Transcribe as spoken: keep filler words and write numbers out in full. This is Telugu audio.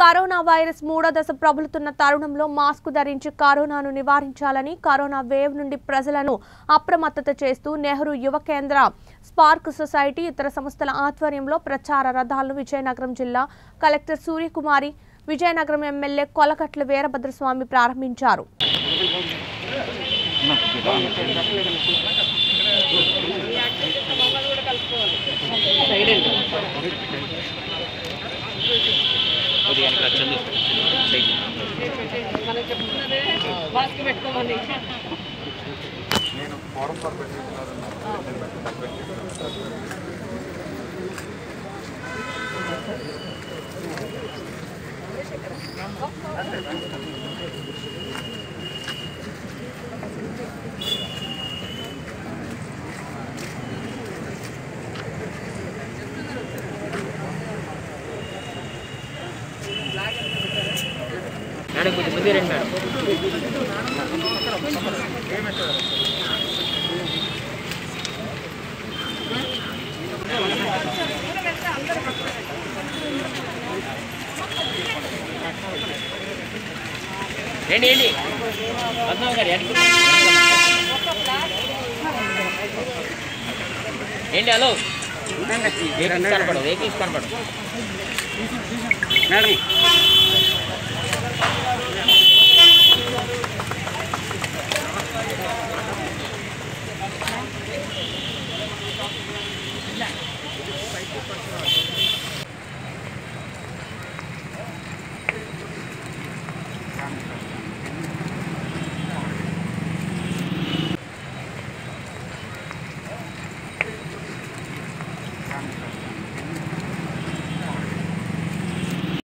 కరోనా వైరస్ మూడో దశ ప్రబలుతున్న తరుణంలో మాస్క్ ధరించి కరోనాను నివారించాలని కరోనా వేవ్ నుండి ప్రజలను అప్రమత్తత చేస్తూ నెహ్రూ యువ కేంద్ర స్పార్క్ సొసైటీ ఇతర సంస్థల ఆధ్వర్యంలో ప్రచార రథాలను విజయనగరం జిల్లా కలెక్టర్ సూరి కుమారి విజయనగరం ఎమ్మెల్యే కొలకట్ల వీరభద్ర స్వామి ప్రారంభించారు. Madam, put it in madam. Ready, ready. Adna gari, ready. Ready, hello. Madam,